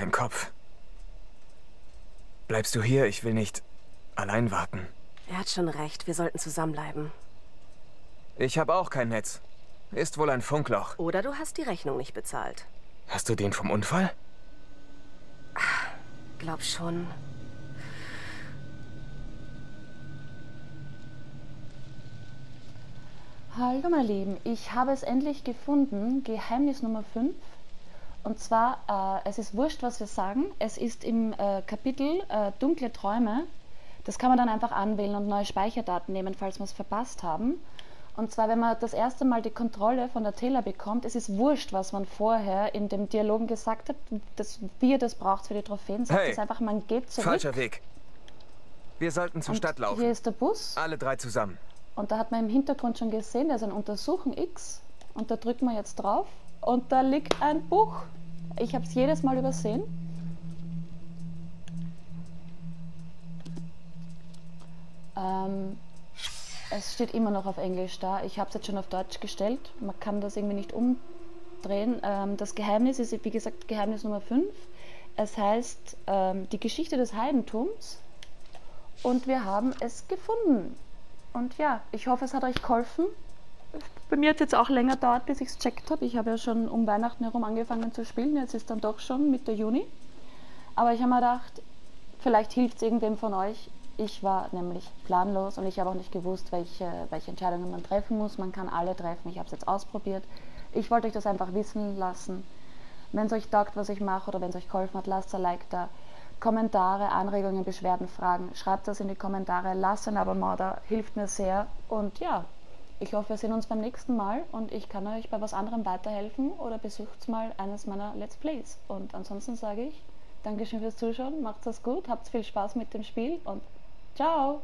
Mein Kopf. Bleibst du hier? Ich will nicht allein warten. Er hat schon recht. Wir sollten zusammenbleiben. Ich habe auch kein Netz. Ist wohl ein Funkloch. Oder du hast die Rechnung nicht bezahlt. Hast du den vom Unfall? Ach, glaub schon. Hallo mein Lieben, ich habe es endlich gefunden, Geheimnis Nummer 5. Und zwar, es ist wurscht, was wir sagen. Es ist im Kapitel Dunkle Träume. Das kann man dann einfach anwählen und neue Speicherdaten nehmen, falls wir es verpasst haben. Und zwar, wenn man das erste Mal die Kontrolle von der Taylor bekommt, es ist wurscht, was man vorher in dem Dialogen gesagt hat, dass wir das braucht für die Trophäen. Sagt hey, es einfach, man geht zurück. Falscher Weg. Wir sollten zur Stadt laufen. Hier ist der Bus. Alle drei zusammen. Und da hat man im Hintergrund schon gesehen, da ist ein Untersuchen X. Und da drückt man jetzt drauf. Und da liegt ein Buch. Ich habe es jedes Mal übersehen. Es steht immer noch auf Englisch da. Ich habe es jetzt schon auf Deutsch gestellt. Man kann das irgendwie nicht umdrehen. Das Geheimnis ist, wie gesagt, Geheimnis Nummer 5. Es heißt Die Geschichte des Heidentums. Und wir haben es gefunden. Und ja, ich hoffe, es hat euch geholfen. Bei mir hat es jetzt auch länger gedauert, bis ich es gecheckt habe. Ich habe ja schon um Weihnachten herum angefangen zu spielen. Jetzt ist dann doch schon Mitte Juni. Aber ich habe mir gedacht, vielleicht hilft es irgendwem von euch. Ich war nämlich planlos und ich habe auch nicht gewusst, welche Entscheidungen man treffen muss. Man kann alle treffen. Ich habe es jetzt ausprobiert. Ich wollte euch das einfach wissen lassen. Wenn es euch taugt, was ich mache oder wenn es euch geholfen hat, lasst ein Like da. Kommentare, Anregungen, Beschwerden, Fragen, schreibt das in die Kommentare, lasst ein Abonnement da, hilft mir sehr. Und ja, ich hoffe, wir sehen uns beim nächsten Mal und ich kann euch bei was anderem weiterhelfen oder besucht mal eines meiner Let's Plays. Und ansonsten sage ich, Dankeschön fürs Zuschauen, macht's das gut, habt viel Spaß mit dem Spiel und ciao!